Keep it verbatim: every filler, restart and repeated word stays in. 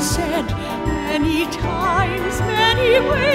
Said many times, many ways.